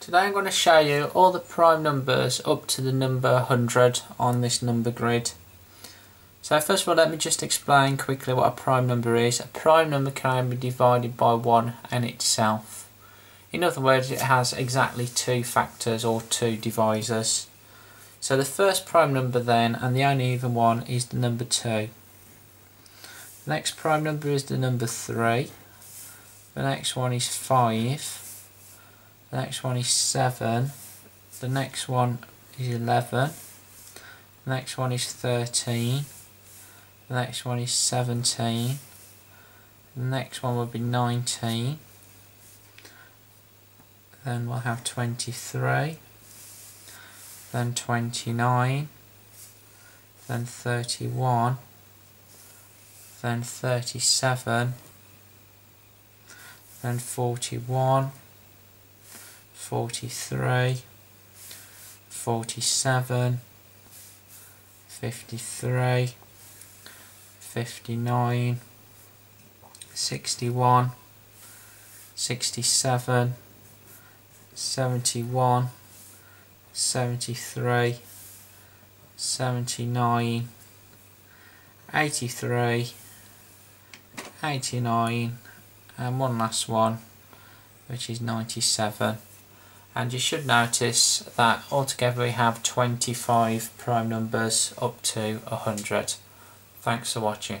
Today I'm going to show you all the prime numbers up to the number 100 on this number grid. So first of all, let me just explain quickly what a prime number is. A prime number can be divided by 1 and itself. In other words, it has exactly two factors or two divisors. So the first prime number then, and the only even one, is the number 2. The next prime number is the number 3. The next one is 5. The next one is 7, the next one is 11, the next one is 13, the next one is 17, the next one will be 19, then we'll have 23, then 29, then 31, then 37, then 41, 43, 47, 53, 59, 61, 67, 71, 73, 79, 83, 89, and one last one, which is 97. And you should notice that altogether we have 25 prime numbers up to 100. Thanks for watching.